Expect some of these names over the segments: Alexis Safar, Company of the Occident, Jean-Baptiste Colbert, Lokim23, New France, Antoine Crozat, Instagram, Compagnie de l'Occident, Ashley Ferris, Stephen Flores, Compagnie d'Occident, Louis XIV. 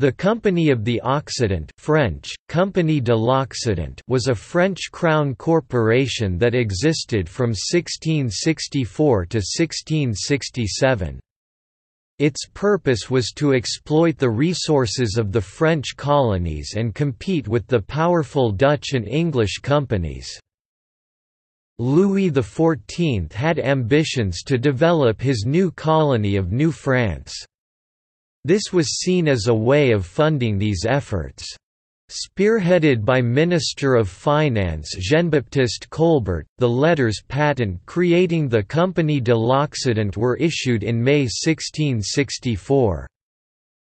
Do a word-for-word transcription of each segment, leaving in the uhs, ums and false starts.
The Compagnie of the Occident (French: Compagnie de l'Occident) was a French crown corporation that existed from sixteen sixty-four to sixteen sixty-seven. Its purpose was to exploit the resources of the French colonies and compete with the powerful Dutch and English companies. Louis the fourteenth had ambitions to develop his new colony of New France. This was seen as a way of funding these efforts. Spearheaded by Minister of Finance Jean-Baptiste Colbert, the letters patent creating the Compagnie de l'Occident were issued in May sixteen sixty-four.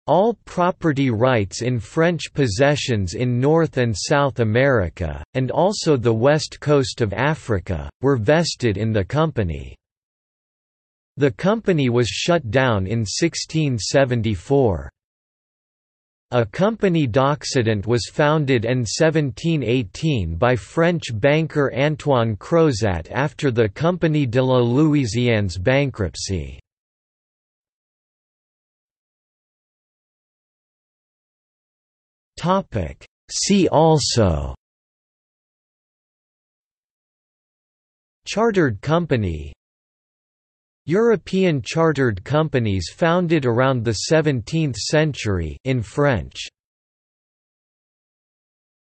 All property rights in French possessions in North and South America, and also the west coast of Africa, were vested in the company. The company was shut down in sixteen seventy-four. A Compagnie d'Occident was founded in seventeen eighteen by French banker Antoine Crozat after the Compagnie de la Louisiane's bankruptcy. See also: Chartered company, European chartered companies founded around the seventeenth century in French.